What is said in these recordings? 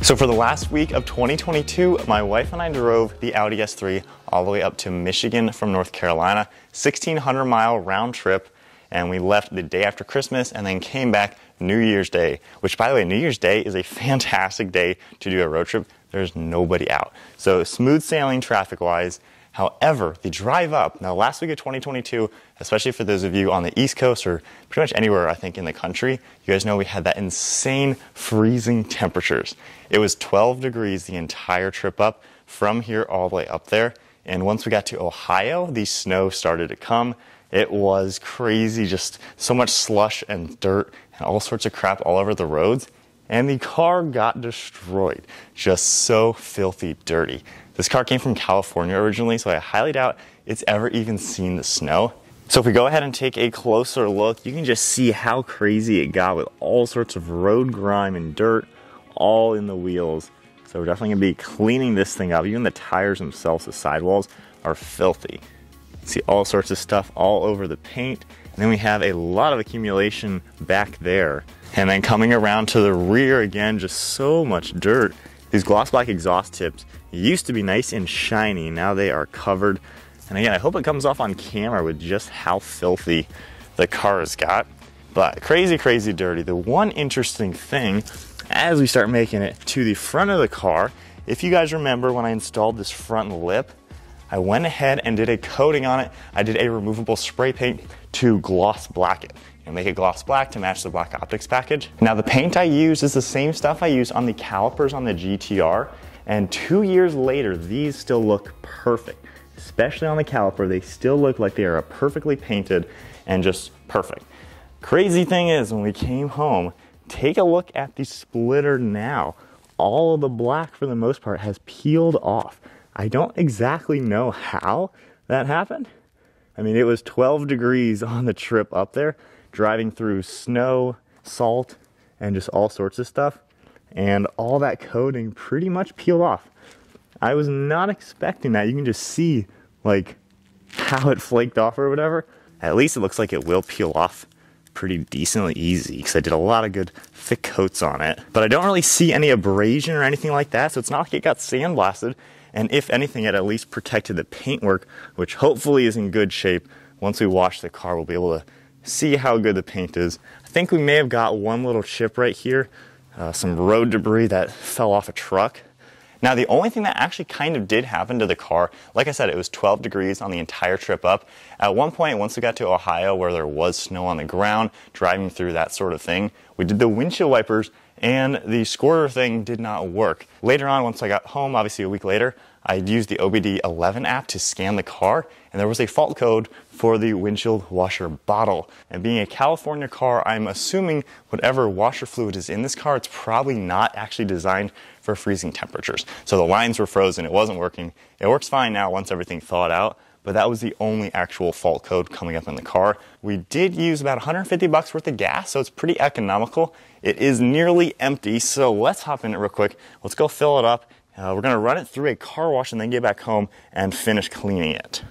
So for the last week of 2022, my wife and I drove the Audi S3 all the way up to Michigan from North Carolina, 1,600 mile round trip, and we left the day after Christmas and then came back New Year's Day, which by the way, New Year's Day is a fantastic day to do a road trip. There's nobody out. So smooth sailing traffic wise. However, the drive up, now last week of 2022, especially for those of you on the East Coast or pretty much anywhere I think in the country, you guys know we had that insane freezing temperatures. It was 12 degrees the entire trip up from here all the way up there. And once we got to Ohio, the snow started to come. It was crazy, just so much slush and dirt and all sorts of crap all over the roads. And the car got destroyed, just so filthy dirty. This car came from California originally, so I highly doubt it's ever even seen the snow. So if we go ahead and take a closer look, you can just see how crazy it got with all sorts of road grime and dirt all in the wheels. So we're definitely gonna be cleaning this thing up. Even the tires themselves, the sidewalls are filthy. See all sorts of stuff all over the paint. And then we have a lot of accumulation back there. And then coming around to the rear again, just so much dirt. These gloss black exhaust tips used to be nice and shiny, now they are covered. And again, I hope it comes off on camera with just how filthy the car has got. But crazy, crazy dirty. The one interesting thing, as we start making it to the front of the car, if you guys remember when I installed this front lip, I went ahead and did a coating on it. I did a removable spray paint to gloss black it and make it gloss black to match the black optics package. Now the paint I used is the same stuff I used on the calipers on the GTR, and 2 years later, these still look perfect. Especially on the caliper, they still look like they are perfectly painted and just perfect. Crazy thing is, when we came home, take a look at the splitter now. All of the black, for the most part, has peeled off. I don't exactly know how that happened. I mean, it was 12 degrees on the trip up there, driving through snow, salt, and just all sorts of stuff. And all that coating pretty much peeled off. I was not expecting that. You can just see like how it flaked off or whatever. At least it looks like it will peel off pretty decently easy because I did a lot of good thick coats on it. But I don't really see any abrasion or anything like that, so it's not like it got sandblasted. And if anything, it at least protected the paintwork, which hopefully is in good shape. Once we wash the car, we'll be able to see how good the paint is. I think we may have got one little chip right here, some road debris that fell off a truck. Now the only thing that actually kind of did happen to the car, like I said, it was 12 degrees on the entire trip up. At one point, once we got to Ohio where there was snow on the ground, driving through that sort of thing, we did the windshield wipers and the scorer thing did not work. Later on, once I got home, obviously a week later, I used the OBD11 app to scan the car, and there was a fault code for the windshield washer bottle. And being a California car, I'm assuming whatever washer fluid is in this car, it's probably not actually designed for freezing temperatures. So the lines were frozen, it wasn't working. It works fine now once everything thawed out, but that was the only actual fault code coming up in the car. We did use about 150 bucks worth of gas, so it's pretty economical. It is nearly empty, so let's hop in it real quick. Let's go fill it up. We're gonna run it through a car wash and then get back home and finish cleaning it.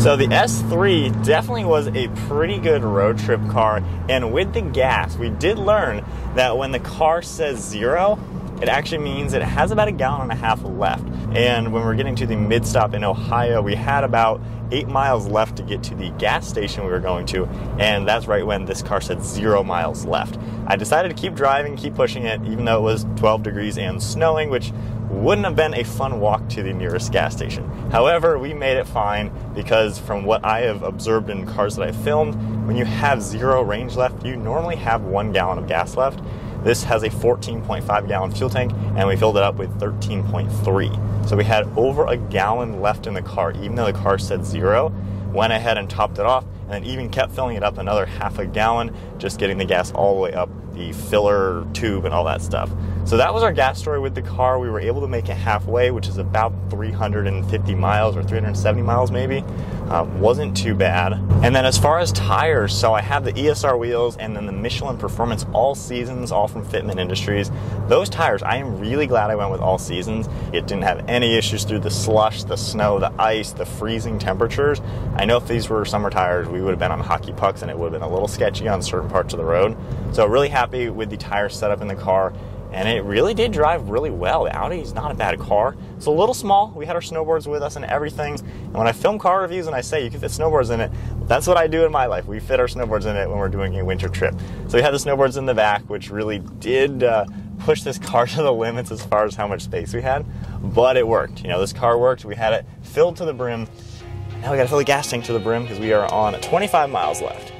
So the S3 definitely was a pretty good road trip car, and with the gas, we did learn that when the car says zero, it actually means it has about 1.5 gallons left. And when we're getting to the mid stop in Ohio, we had about 8 miles left to get to the gas station we were going to, and that's right when this car said 0 miles left. I decided to keep driving, keep pushing it, even though it was 12 degrees and snowing, which wouldn't have been a fun walk to the nearest gas station. However, we made it fine because from what I have observed in cars that I filmed, when you have zero range left, you normally have 1 gallon of gas left. This has a 14.5 gallon fuel tank, and we filled it up with 13.3. So we had over 1 gallon left in the car, even though the car said zero. Went ahead and topped it off, and then even kept filling it up another 0.5 gallon, just getting the gas all the way up the filler tube and all that stuff. So that was our gas story with the car. We were able to make it halfway, which is about 350 miles or 370 miles maybe. Wasn't too bad. And then as far as tires, so I have the ESR wheels and then the Michelin Performance All Seasons, all from Fitment Industries. Those tires, I am really glad I went with All Seasons. It didn't have any issues through the slush, the snow, the ice, the freezing temperatures. I know if these were summer tires, we would have been on hockey pucks and it would have been a little sketchy on certain parts of the road. So really happy with the tire setup in the car. And it really did drive really well. The Audi is not a bad car. It's a little small. We had our snowboards with us and everything. And when I film car reviews and I say you can fit snowboards in it, that's what I do in my life. We fit our snowboards in it when we're doing a winter trip. So we had the snowboards in the back, which really did push this car to the limits as far as how much space we had. But it worked. You know, this car worked. We had it filled to the brim. Now we got to fill the gas tank to the brim because we are on 25 miles left.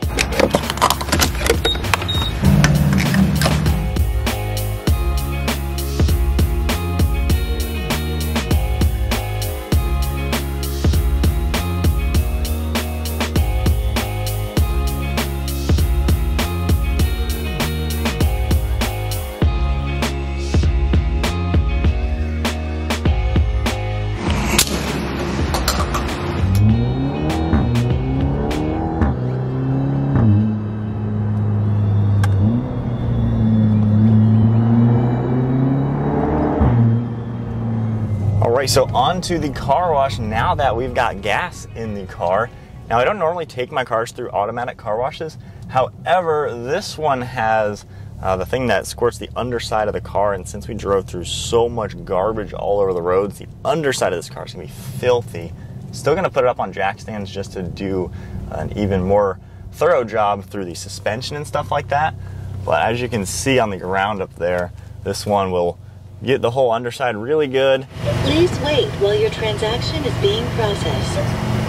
So on to the car wash now that we've got gas in the car. Now I don't normally take my cars through automatic car washes. However, this one has the thing that squirts the underside of the car, and since we drove through so much garbage all over the roads, the underside of this car is going to be filthy. Still going to put it up on jack stands just to do an even more thorough job through the suspension and stuff like that. But as you can see on the ground up there, this one will get the whole underside really good. Please wait while your transaction is being processed.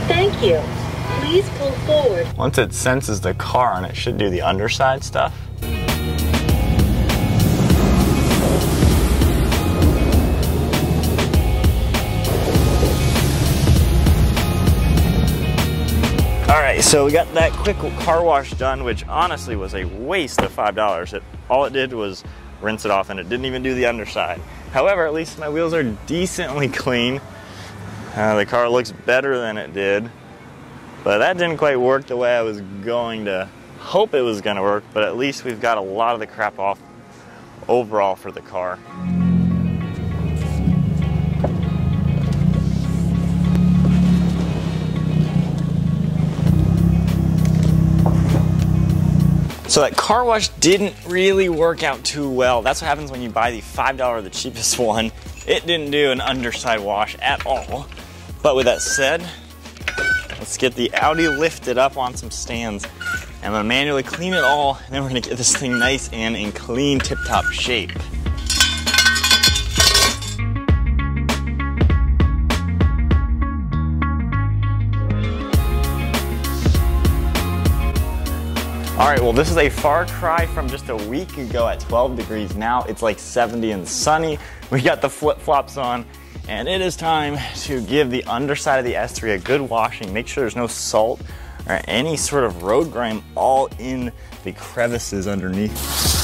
Thank you. Please pull forward. Once it senses the car and it should do the underside stuff. Alright, so we got that quick car wash done, which honestly was a waste of $5. All it did was rinse it off and it didn't even do the underside. However, at least my wheels are decently clean. The car looks better than it did, but that didn't quite work the way I was going to hope it was going to work, but at least we've got a lot of the crap off overall for the car. So that car wash didn't really work out too well. That's what happens when you buy the $5, the cheapest one. It didn't do an underside wash at all. But with that said, let's get the Audi lifted up on some stands. I'm gonna manually clean it all, and then we're gonna get this thing nice and in clean, tip-top shape. All right, well, this is a far cry from just a week ago at 12 degrees. Now it's like 70 and sunny. We got the flip-flops on, and it is time to give the underside of the S3 a good washing. Make sure there's no salt or any sort of road grime all in the crevices underneath.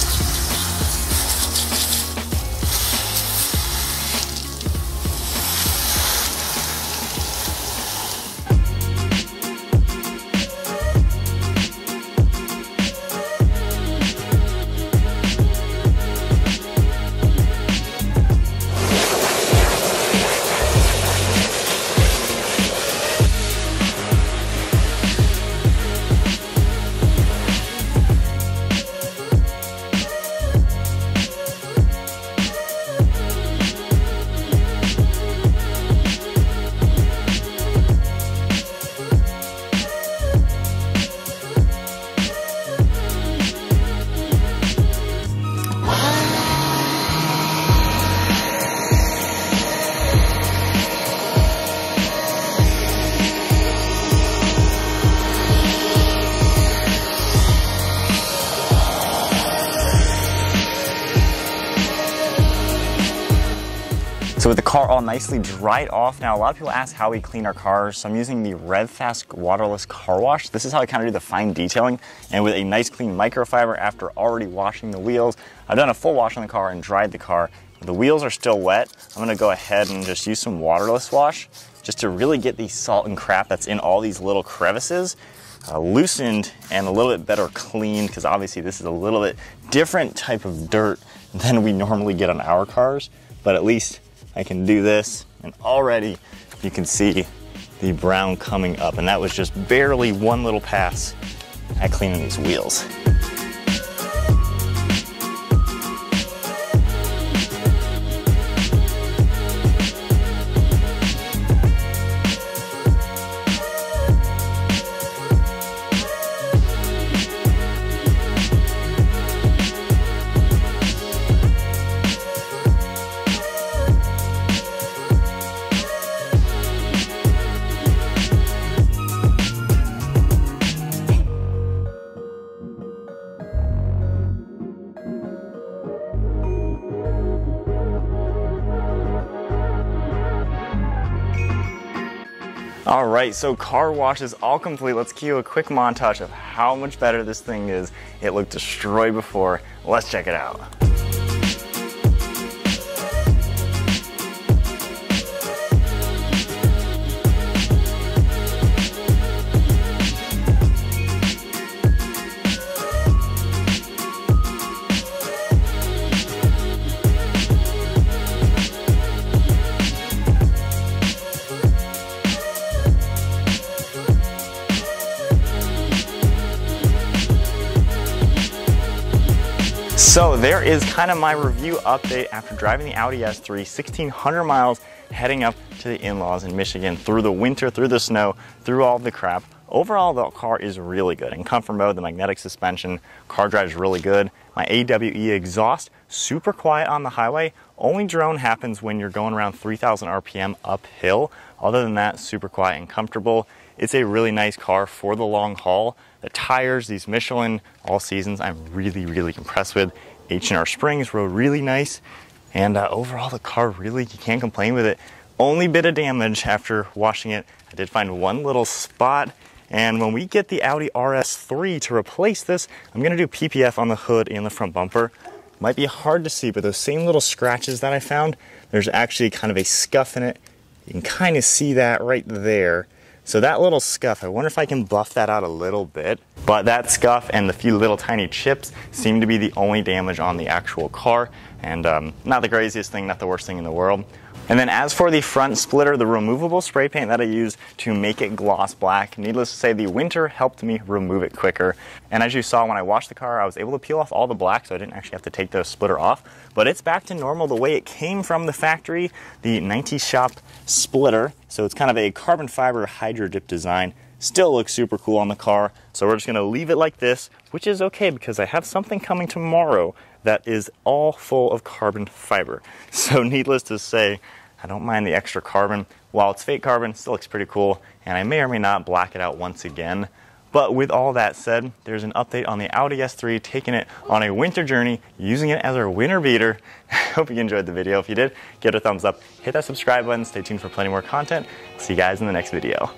So with the car all nicely dried off, now a lot of people ask how we clean our cars, so I'm using the revfast waterless car wash. This is how I kind of do the fine detailing, and with a nice clean microfiber after already washing the wheels. I've done a full wash on the car and dried the car. The wheels are still wet. I'm gonna go ahead and just use some waterless wash just to really get the salt and crap that's in all these little crevices loosened and a little bit better cleaned, because obviously this is a little bit different type of dirt than we normally get on our cars, but at least I can do this, and already you can see the brown coming up, and that was just barely one little pass at cleaning these wheels. All right, so car wash is all complete. Let's cue a quick montage of how much better this thing is. It looked destroyed before. Let's check it out. So there is kind of my review update after driving the Audi S3 1,600 miles, heading up to the in-laws in Michigan through the winter, through the snow, through all the crap. Overall, the car is really good. In comfort mode, the magnetic suspension, car drives really good. My AWE exhaust, super quiet on the highway. Only drone happens when you're going around 3,000 RPM uphill. Other than that, super quiet and comfortable. It's a really nice car for the long haul. The tires, these Michelin all seasons, I'm really, really impressed with. H&R Springs rode really nice. And overall, the car really, you can't complain with it. Only bit of damage after washing it. I did find one little spot. And when we get the Audi RS3 to replace this, I'm gonna do PPF on the hood and the front bumper. Might be hard to see, but those same little scratches that I found, there's actually kind of a scuff in it. You can kind of see that right there. So that little scuff, I wonder if I can buff that out a little bit. But that scuff and the few little tiny chips seem to be the only damage on the actual car. And not the craziest thing, not the worst thing in the world. And then as for the front splitter, the removable spray paint that I used to make it gloss black, needless to say, the winter helped me remove it quicker. And as you saw, when I washed the car, I was able to peel off all the black, so I didn't actually have to take the splitter off. But it's back to normal the way it came from the factory, the 90 shop splitter. So it's kind of a carbon fiber hydro dip design. Still looks super cool on the car, so we're just gonna leave it like this, which is okay because I have something coming tomorrow that is all full of carbon fiber. So needless to say, I don't mind the extra carbon. While it's fake carbon, it still looks pretty cool, and I may or may not black it out once again. But with all that said, there's an update on the Audi S3, taking it on a winter journey, using it as our winter beater. I hope you enjoyed the video. If you did, give it a thumbs up, hit that subscribe button, stay tuned for plenty more content. See you guys in the next video.